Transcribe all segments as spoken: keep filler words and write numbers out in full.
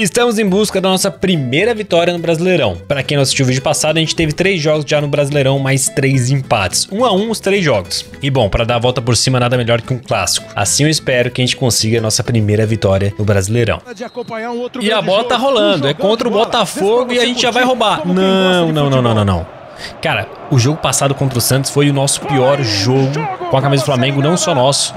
Estamos em busca da nossa primeira vitória no Brasileirão. Para quem não assistiu o vídeo passado, a gente teve três jogos já no Brasileirão, mais três empates. Um a um os três jogos. E bom, para dar a volta por cima, nada melhor que um clássico. Assim eu espero que a gente consiga a nossa primeira vitória no Brasileirão. E a bola tá rolando, é contra o Botafogo e a gente já vai roubar. Não, não, não, não, não, não. Cara, o jogo passado contra o Santos foi o nosso pior jogo com a camisa do Flamengo, não só nosso,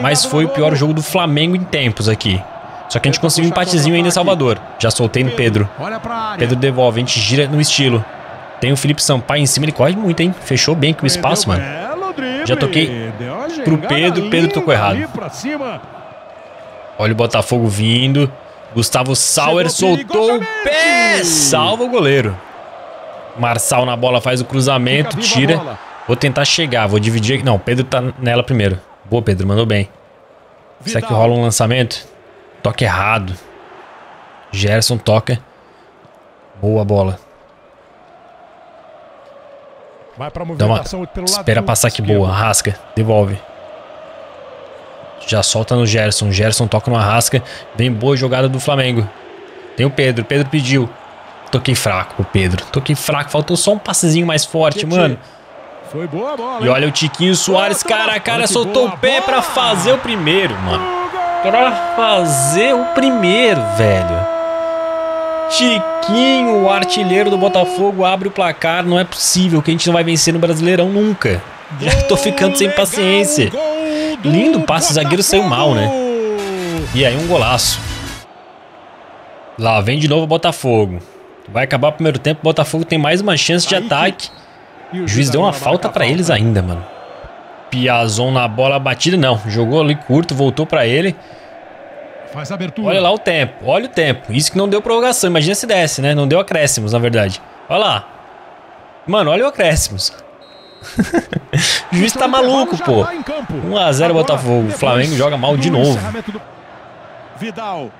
mas foi o pior jogo do Flamengo em tempos aqui. Só que a gente conseguiu um empatezinho ainda em Salvador. Já soltei no Pedro. Pedro devolve, a gente gira no estilo. Tem o Felipe Sampaio em cima, ele corre muito, hein? Fechou bem aqui o espaço, mano. Já toquei pro Pedro, Pedro tocou errado. Olha o Botafogo vindo. Gustavo Sauer soltou o pé, salva o goleiro. Marçal na bola, faz o cruzamento, tira. Vou tentar chegar, vou dividir aqui. Não, Pedro tá nela primeiro. Boa, Pedro, mandou bem. Será que rola um lançamento? Toque errado. Gerson toca. Boa bola. Vai pra movimentação pelo lado. Espera passar que boa. Arrasca, devolve. Já solta no Gerson. Gerson toca no Arrasca. Vem boa jogada do Flamengo. Tem o Pedro. Pedro pediu. Toquei fraco pro Pedro. Toquei fraco. Faltou só um passezinho mais forte, mano. Foi boa bola. E olha o Tiquinho Soares, cara a cara, soltou o pé pra fazer o primeiro, mano. Pra fazer o primeiro, velho. Tiquinho, o artilheiro do Botafogo, abre o placar. Não é possível que a gente não vai vencer no Brasileirão nunca. Já tô ficando sem paciência. Lindo passe, o zagueiro saiu mal, né? E aí um golaço. Lá vem de novo o Botafogo. Vai acabar o primeiro tempo, o Botafogo tem mais uma chance de ataque. O juiz deu uma falta pra eles ainda, mano. Piazon na bola batida, não. Jogou ali curto, voltou pra ele. Faz abertura. Olha lá o tempo, olha o tempo. Isso que não deu prorrogação, imagina se desse, né? Não deu acréscimos, na verdade. Olha lá. Mano, olha o acréscimos. O juiz tá maluco, pô. um a zero Botafogo. O Flamengo joga mal de novo. Vidal.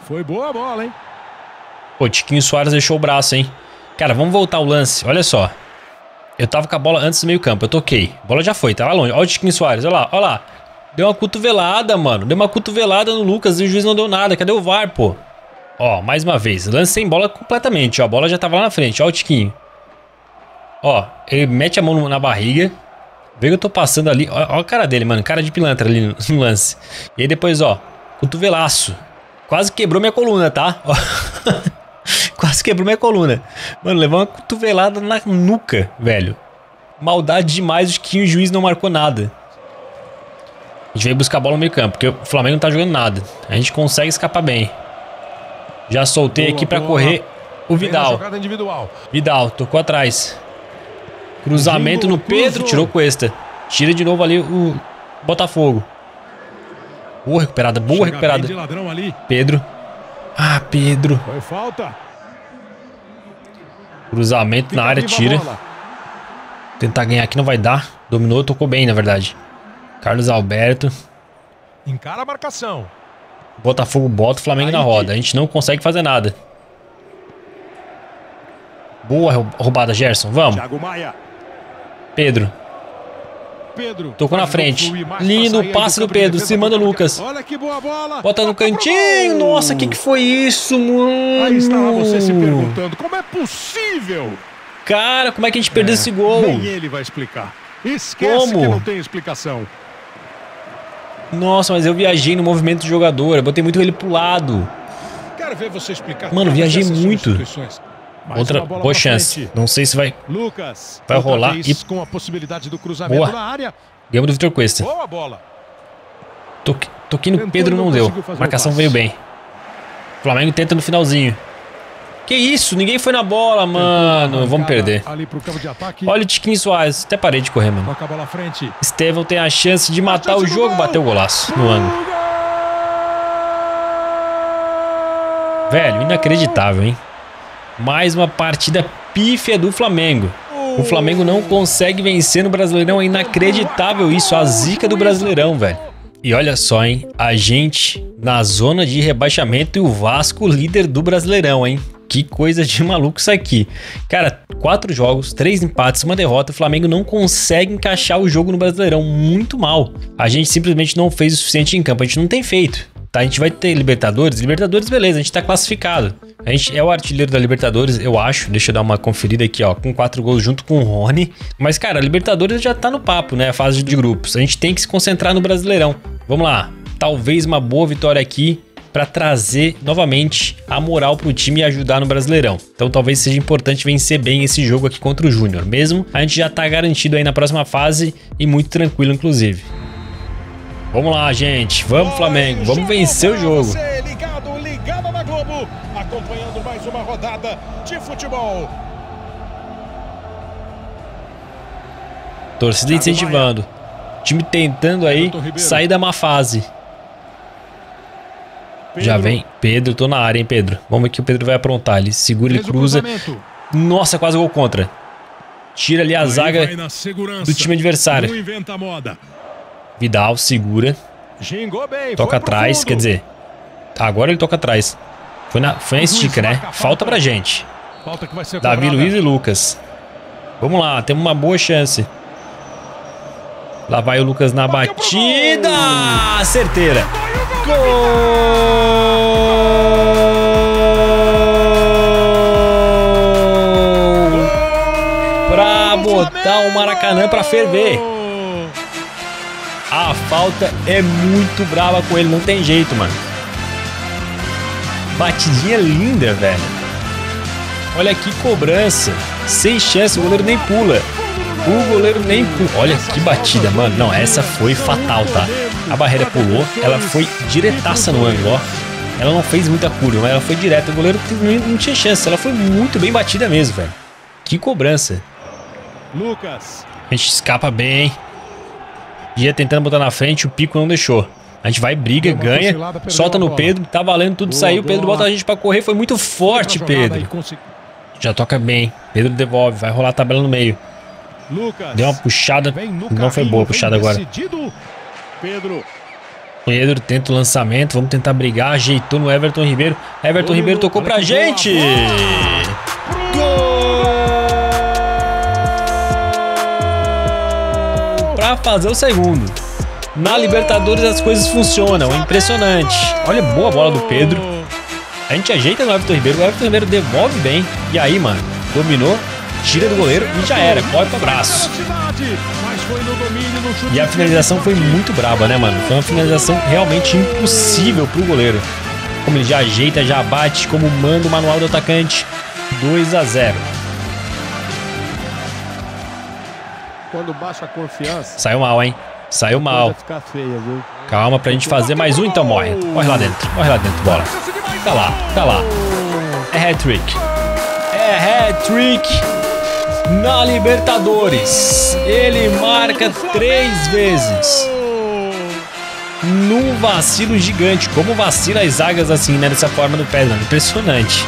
Foi boa a bola, hein? Pô, Tiquinho Soares deixou o braço, hein? Cara, vamos voltar ao lance, olha só. Eu tava com a bola antes do meio campo, eu toquei. A bola já foi, tava longe. Olha o Tiquinho Soares, olha lá, olha lá. Deu uma cotovelada, mano. Deu uma cotovelada no Lucas e o juiz não deu nada. Cadê o V A R, pô? Ó, mais uma vez. Lance sem bola completamente, ó. A bola já tava lá na frente, ó o Tiquinho. Ó, ele mete a mão na barriga. Vê que eu tô passando ali. Ó, ó a cara dele, mano. Cara de pilantra ali no lance. E aí depois, ó, cotovelaço. Quase quebrou minha coluna, tá? Ó. Quase quebrou minha coluna. Mano, levou uma cotovelada na nuca, velho. Maldade demais, o Tiquinho, o juiz não marcou nada. A gente veio buscar a bola no meio campo, porque o Flamengo não tá jogando nada. A gente consegue escapar bem. Já soltei boa, aqui pra boa. Correr o Vidal. Vidal, tocou atrás. Cruzamento no Pedro, tirou o Cuesta. Tira de novo ali o Botafogo. Boa recuperada, boa recuperada. Pedro. Ah, Pedro. Foi falta. Cruzamento na área, tira. Tentar ganhar aqui não vai dar. Dominou, tocou bem, na verdade. Carlos Alberto. Encara a marcação. Botafogo bota o Flamengo na roda. A gente não consegue fazer nada. Boa roubada, Gerson. Vamos. Pedro. Tocou na frente. Lindo passe do Pedro. Se manda o Lucas. Bota no cantinho. Nossa, o que, que foi isso, mano? Aí estava você se perguntando como é possível. Cara, como é que a gente perdeu é, esse gol? Nem ele vai explicar. Esquece como? Que não tem explicação. Nossa, mas eu viajei no movimento do jogador. Eu botei muito ele pro lado. Quero ver você explicar. Mano, viajei muito. Outra boa chance. Não sei se vai Lucas, vai rolar e com a possibilidade do cruzamento boa. Na área. Ganhamos do Vitor Cuesta. Boa bola. Toque, toquei no Tentou, Pedro não, não deu. Marcação veio bem. O Flamengo tenta no finalzinho. Que isso? Ninguém foi na bola, mano. Tentou, Vamos perder. Olha o Tiquinho Soares. Até parei de correr, mano. Estevão tem a chance de matar o jogo. Bateu o golaço no ângulo. Velho, inacreditável, hein? Mais uma partida pífia do Flamengo. O Flamengo não consegue vencer no Brasileirão. É inacreditável isso. A zica do Brasileirão, velho. E olha só, hein? A gente na zona de rebaixamento e o Vasco líder do Brasileirão, hein? Que coisa de maluco isso aqui. Cara, quatro jogos, três empates, uma derrota. O Flamengo não consegue encaixar o jogo no Brasileirão. Muito mal. A gente simplesmente não fez o suficiente em campo. A gente não tem feito. tá? A gente vai ter Libertadores. Libertadores, beleza, a gente tá classificado. A gente é o artilheiro da Libertadores, eu acho. Deixa eu dar uma conferida aqui, ó. Com quatro gols junto com o Rony. Mas, cara, a Libertadores já tá no papo, né? A fase de grupos. A gente tem que se concentrar no Brasileirão. Vamos lá. Talvez uma boa vitória aqui pra trazer novamente a moral pro time e ajudar no Brasileirão. Então talvez seja importante vencer bem esse jogo aqui contra o Júnior. Mesmo a gente já tá garantido aí na próxima fase e muito tranquilo, inclusive. Vamos lá, gente. Vamos, Flamengo. Vamos vencer o jogo. Ligado, ligado na Globo, acompanhando mais uma rodada de futebol. Torcida incentivando. Time tentando aí sair da má fase. Pedro. Já vem, Pedro, tô na área, hein, Pedro. Vamos ver que o Pedro vai aprontar, ele segura, ele cruza. Nossa, quase gol contra. Tira ali a zaga do time adversário. Vidal, segura. Toca atrás, quer dizer, agora ele toca atrás. Foi na, foi na estica, né? Falta pra gente. David Luiz e Lucas. Vamos lá, temos uma boa chance. Lá vai o Lucas na batida. Certeira. Gol! Pra botar o Maracanã pra ferver. A falta é muito brava com ele, não tem jeito, mano. Batidinha linda, velho. Olha que cobrança. Sem chance, o goleiro nem pula. O goleiro nem pula. Olha que batida, mano. Não, essa foi fatal, tá? A barreira pulou, ela foi diretaça no ângulo, ó. Ela não fez muita curva, mas ela foi direta. O goleiro não tinha chance, ela foi muito bem batida mesmo, velho. Que cobrança. Lucas. A gente escapa bem, hein? Ia tentando botar na frente, o pico não deixou. A gente vai, briga, ganha, solta no Pedro, tá valendo, tudo saiu. O Pedro bota a gente pra correr, foi muito forte, Pedro. Já toca bem, Pedro devolve, vai rolar a tabela no meio. Deu uma puxada, não foi boa a puxada agora. Pedro. Pedro tenta o lançamento, vamos tentar brigar, ajeitou no Everton Ribeiro. Everton Ribeiro tocou pra gente. Gol! Pra fazer o segundo. Na Libertadores as coisas funcionam, é impressionante. Olha, boa bola do Pedro. A gente ajeita no Everton Ribeiro, o Everton Ribeiro devolve bem. E aí, mano, dominou. Tira do goleiro e já era, corta o braço. E a finalização foi muito braba, né, mano? Foi uma finalização realmente impossível pro goleiro. Como ele já ajeita, já bate, como manda o manual do atacante. dois a zero. Quando baixa a confiança. Saiu mal, hein? Saiu mal. Calma pra gente fazer mais um, então morre. Morre lá dentro, morre lá dentro, bola. Tá lá, tá lá. É hat-trick. É hat-trick. Na Libertadores, ele marca três vezes. Num vacilo gigante. Como vacila as zagas assim, né? Dessa forma do Pedro. Impressionante.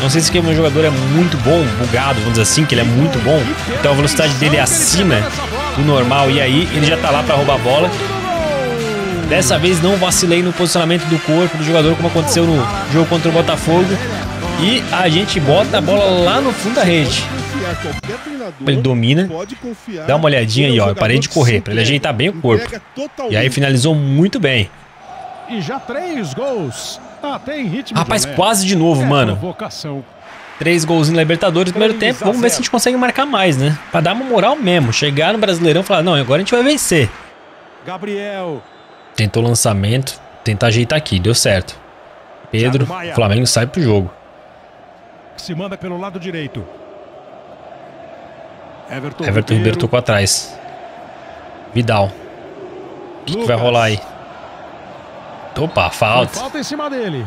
Não sei se o meu jogador é muito bom, bugado, vamos dizer assim, que ele é muito bom. Então a velocidade dele é acima do normal. E aí ele já tá lá pra roubar a bola. Dessa vez não vacilei no posicionamento do corpo do jogador, como aconteceu no jogo contra o Botafogo. E a gente bota a bola lá no fundo da rede. Ele domina, dá uma olhadinha aí, ó. Eu parei de correr pra ele ajeitar bem o corpo. E aí finalizou muito bem. E já três gols. Ah, tem ritmo. Rapaz, quase de novo, mano. Três gols em Libertadores no primeiro tempo. Vamos ver se a gente consegue marcar mais, né? Pra dar uma moral mesmo. Chegar no Brasileirão e falar: não, agora a gente vai vencer. Gabriel. Tentou o lançamento. Tentar ajeitar aqui, deu certo. Pedro, o Flamengo sai pro jogo. Se manda pelo lado direito. Everton, Everton Ribeiro tocou atrás. Vidal. O que, que vai rolar aí? Opa, falta. Falta em cima dele.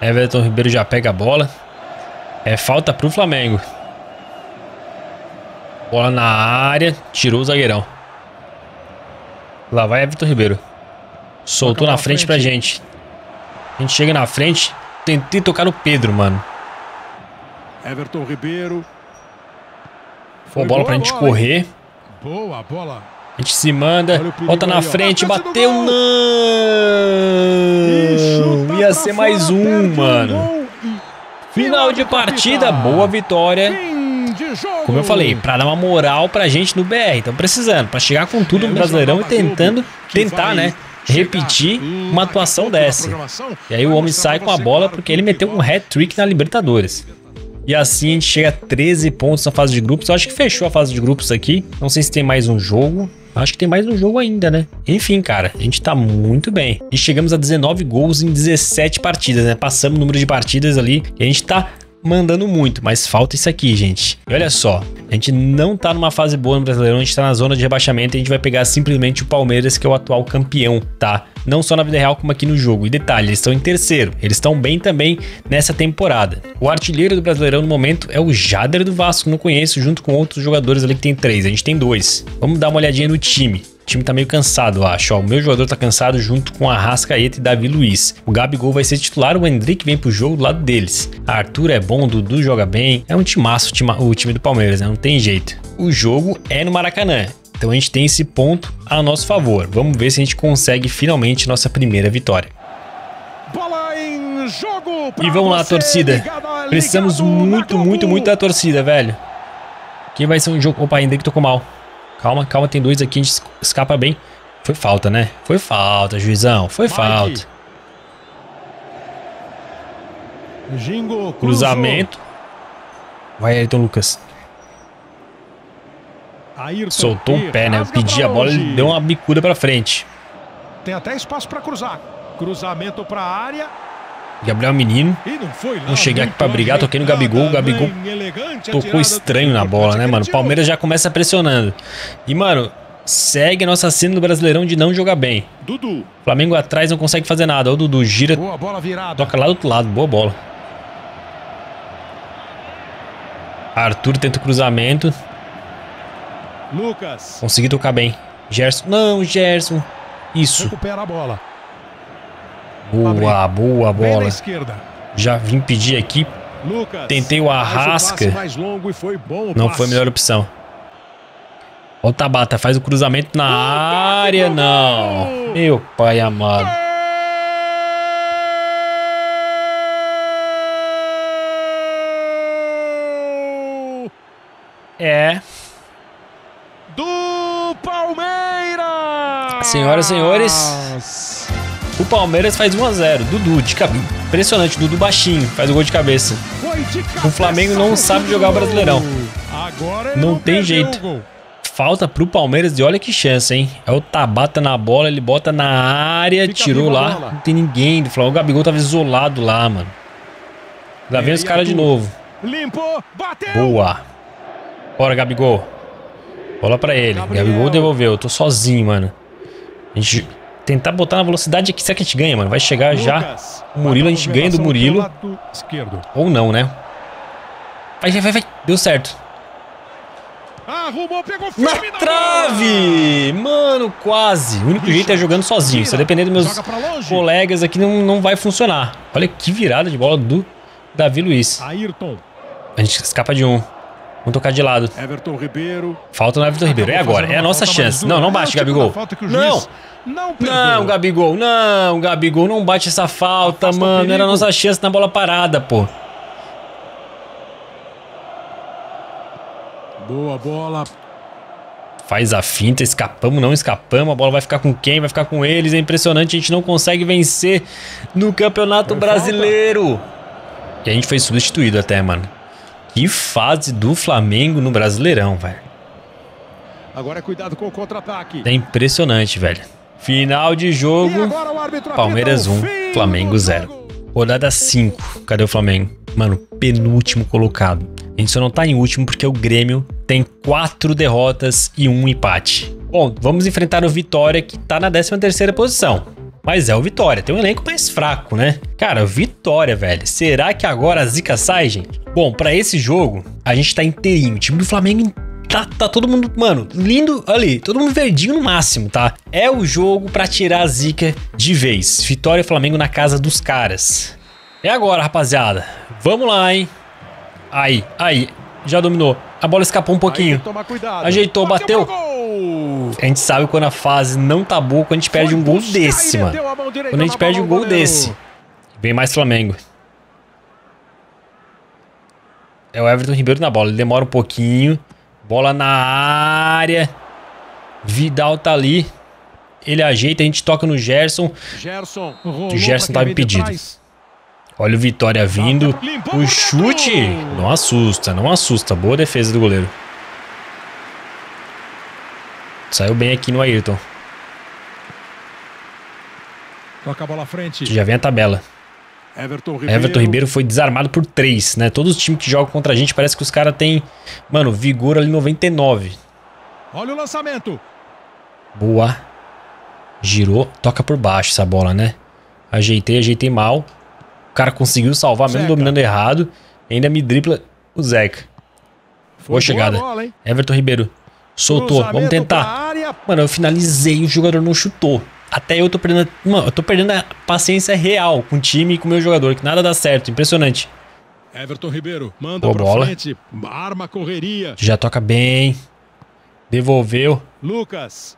Everton Ribeiro já pega a bola. É falta pro Flamengo. Bola na área. Tirou o zagueirão. Lá vai Everton Ribeiro. Soltou na frente, frente pra gente. A gente chega na frente. Tentei tocar no Pedro, mano. Everton Ribeiro. Foi bola pra gente correr. Boa bola. A gente se manda, volta na frente, bateu. Não! Ia ser mais um, mano. Final de partida, boa vitória. Como eu falei, pra dar uma moral pra gente no B R. Estamos precisando, pra chegar com tudo no Brasileirão e tentando, tentar, né? repetir uma atuação dessa. E aí o homem sai com a bola porque ele meteu um hat-trick na Libertadores. E assim a gente chega a treze pontos na fase de grupos. Eu acho que fechou a fase de grupos aqui. Não sei se tem mais um jogo. Acho que tem mais um jogo ainda, né? Enfim, cara, a gente tá muito bem. E chegamos a dezenove gols em dezessete partidas, né? Passamos o número de partidas ali e a gente tá mandando muito, mas falta isso aqui, gente. E olha só, a gente não tá numa fase boa no Brasileirão, a gente tá na zona de rebaixamento e a gente vai pegar simplesmente o Palmeiras, que é o atual campeão, tá? Não só na vida real, como aqui no jogo. E detalhe, eles estão em terceiro, eles estão bem também nessa temporada. O artilheiro do Brasileirão no momento é o Jader do Vasco, que não conheço, junto com outros jogadores ali que tem três, a gente tem dois. Vamos dar uma olhadinha no time. O time tá meio cansado, eu acho. Ó, o meu jogador tá cansado junto com a Arrascaeta e David Luiz. O Gabigol vai ser titular, o Hendrik vem pro jogo do lado deles. A Arthur é bom, o Dudu joga bem. É um timaço o time do Palmeiras, né? Não tem jeito. O jogo é no Maracanã. Então a gente tem esse ponto a nosso favor. Vamos ver se a gente consegue finalmente nossa primeira vitória. Bola em jogo. E vamos lá, torcida. Precisamos muito, muito, muito da torcida, velho. Que vai ser um jogo... Opa, Hendrik tocou mal. Calma, calma, tem dois aqui, a gente escapa bem. Foi falta, né? Foi falta, juizão. Foi Mike. Falta. Jingo, cruzamento. Vai, Everton Lucas. Ayrton soltou o pé, né? Eu pedi a bola, ele deu uma bicuda pra frente. Tem até espaço pra cruzar. Cruzamento pra área. Gabriel Menino. Vamos chegar aqui pra brigar. Toquei no Gabigol. O Gabigol tocou estranho na bola, né, mano? O Palmeiras já começa pressionando. E, mano, segue a nossa cena do Brasileirão de não jogar bem. O Flamengo atrás não consegue fazer nada. Ó, o Dudu gira. Toca lá do outro lado. Boa bola. Arthur tenta o cruzamento. Consegui tocar bem. Gerson. Não, Gerson. Isso. Recupera a bola. Boa, boa bola. Já vim pedir aqui. Tentei o Arrasca. Não foi a melhor opção. Ó o Tabata, faz o cruzamento na área. Não. Meu pai amado. É. Do Palmeiras. Senhoras e senhores. O Palmeiras faz um a zero. Dudu, de cabeça. Impressionante, Dudu baixinho. Faz o gol de cabeça. O Flamengo não sabe jogar o Brasileirão. Não tem jeito. Falta pro Palmeiras e olha que chance, hein? É o Tabata na bola, ele bota na área, tirou lá. Não tem ninguém do Flamengo. O Gabigol tava isolado lá, mano. Lá vem os caras de novo. Boa. Bora, Gabigol. Bola pra ele. Gabigol devolveu. Eu tô sozinho, mano. A gente... Tentar botar na velocidade aqui, será que a gente ganha, mano? Vai chegar já o Murilo, a gente ganha do Murilo. Ou não, né? Vai, vai, vai, vai. Deu certo. Na trave! Mano, quase. O único jeito é jogando sozinho. Se eu depender dos meus colegas aqui, não, não vai funcionar. Olha que virada de bola do Davi Luiz. A gente escapa de um. Vamos tocar de lado. Everton Ribeiro. Falta no Everton Ribeiro. É agora. É a nossa chance. Não, não bate, Gabigol. Não. Não, Gabigol. Não, Gabigol. Não bate essa falta, mano. Era a nossa chance na bola parada, pô. Boa bola. Faz a finta. Escapamos, não escapamos. A bola vai ficar com quem? Vai ficar com eles. É impressionante. A gente não consegue vencer no Campeonato Brasileiro. E a gente foi substituído até, mano. Que fase do Flamengo no Brasileirão, velho. Agora cuidado com o contra-ataque. É impressionante, velho. Final de jogo. Palmeiras um, Flamengo zero. Rodada cinco. Cadê o Flamengo? Mano, penúltimo colocado. A gente só não tá em último porque o Grêmio tem quatro derrotas e um empate. Bom, vamos enfrentar o Vitória, que tá na décima terceira posição. Mas é o Vitória, tem um elenco mais fraco, né? Cara, Vitória, velho. Será que agora a zica sai, gente? Bom, pra esse jogo, a gente tá inteirinho. O time do Flamengo tá, tá todo mundo, mano, lindo ali. Todo mundo verdinho no máximo, tá? É o jogo pra tirar a zica de vez. Vitória e Flamengo na casa dos caras. É agora, rapaziada. Vamos lá, hein? Aí, aí. Já dominou. A bola escapou um pouquinho. Ajeitou, bateu. A gente sabe quando a fase não tá boa, quando a gente perde um gol desse, mano. Quando a gente perde um gol desse. Vem mais Flamengo. É o Everton Ribeiro na bola. Ele demora um pouquinho. Bola na área. Vidal tá ali. ele ajeita, a gente toca no Gerson. Gerson o Gerson tá impedido. Olha o Vitória vindo. O chute não assusta, não assusta. Boa defesa do goleiro. Saiu bem aqui no Ayrton. Toca a bola à frente. Já vem a tabela. Everton Ribeiro. Everton Ribeiro foi desarmado por três, né? Todos os times que jogam contra a gente parece que os caras têm, mano, vigor ali noventa e nove. Olha o lançamento. Boa. Girou. Toca por baixo essa bola, né? Ajeitei, ajeitei mal. O cara conseguiu salvar, mesmo Zeca. Dominando errado. Ainda me dribla o Zeca. Foi boa chegada. Bola, Everton Ribeiro. Soltou. Cruzamento. Vamos tentar. Mano, eu finalizei. O jogador não chutou. Até eu tô perdendo... Mano, eu tô perdendo a paciência real com o time e com o meu jogador, que nada dá certo. Impressionante. Everton Ribeiro manda boa pra bola. Frente. Arma correria. Já toca bem. Devolveu. Lucas.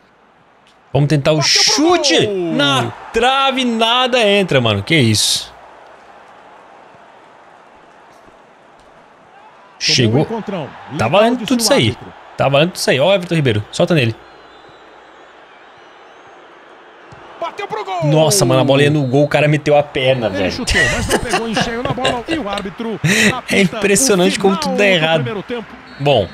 Vamos tentar o Bateu chute. Na trave, nada entra, mano. Que isso. Chegou. Um tá valendo tudo isso aí. Tá valendo tudo isso aí. Ó, Everton Ribeiro. Solta nele. Nossa, mano, a bola ia no gol, o cara meteu a perna, ele velho. Chutou, mas não pegou em cheio na bola, e o árbitro na pista, é impressionante como tudo dá errado. Bom,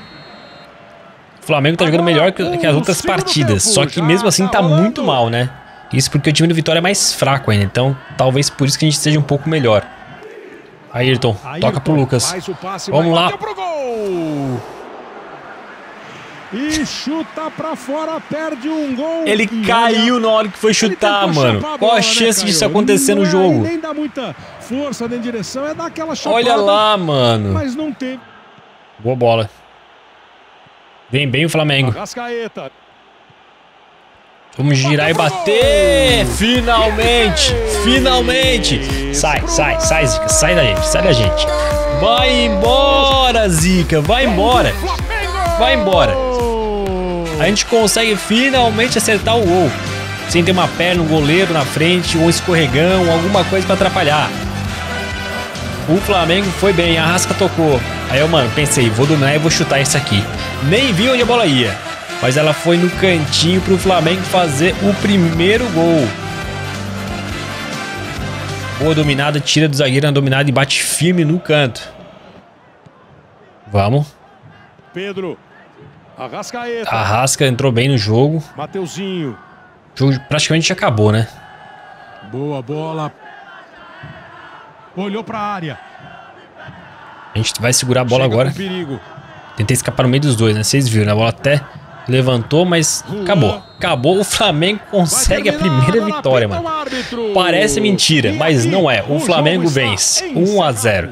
o Flamengo tá agora, jogando melhor que, que as outras partidas, tempo, só que mesmo assim tá, tá muito mal, né? Isso porque o time do Vitória é mais fraco ainda, então talvez por isso que a gente seja um pouco melhor. Ayrton, Ayrton toca pro Lucas. Passe, vamos lá. E chuta pra fora, perde um gol. Ele caiu na hora que foi chutar, mano. A Qual a chance né, disso acontecer no jogo? Nem dá muita força, nem direção, é dar aquela chutada. Olha lá, mano. Mas não teve. Boa bola. Vem bem o Flamengo. Vamos girar e bater. Finalmente, finalmente. Sai, sai, sai, Zica. Sai da gente, sai da gente. Vai embora, Zica. Vai embora. Vai embora. A gente consegue finalmente acertar o gol. Sem ter uma perna, um goleiro na frente, um escorregão, alguma coisa pra atrapalhar. O Flamengo foi bem, a Arrasca tocou. Aí eu, mano, pensei, vou dominar e vou chutar isso aqui. Nem vi onde a bola ia. Mas ela foi no cantinho pro Flamengo fazer o primeiro gol. Boa dominada, tira do zagueiro na dominada e bate firme no canto. Vamos. Pedro. Arrascaeta. Arrasca entrou bem no jogo. Mateuzinho. O jogo praticamente já acabou, né? Boa bola. Olhou pra área. A gente vai segurar a bola Chega agora. Tentei escapar no meio dos dois, né? Vocês viram, né? A bola até levantou, mas acabou. Acabou. O Flamengo consegue a primeira vitória, mano. Parece mentira, mas não é. O Flamengo vence. um a zero.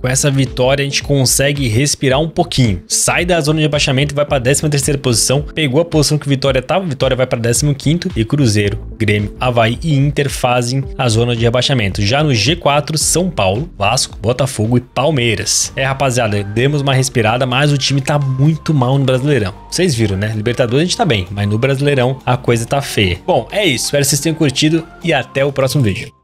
Com essa vitória a gente consegue respirar um pouquinho. Sai da zona de rebaixamento e vai para a décima terceira posição. Pegou a posição que o Vitória estava, o Vitória vai para décimo quinto. E Cruzeiro, Grêmio, Avaí e Inter fazem a zona de rebaixamento. Já no G quatro, São Paulo, Vasco, Botafogo e Palmeiras. É, rapaziada, demos uma respirada, mas o time tá muito mal no Brasileirão. Vocês viram, né? Libertadores a gente tá bem, mas no Brasileirão a coisa tá feia. Bom, é isso. Espero que vocês tenham curtido e até o próximo vídeo.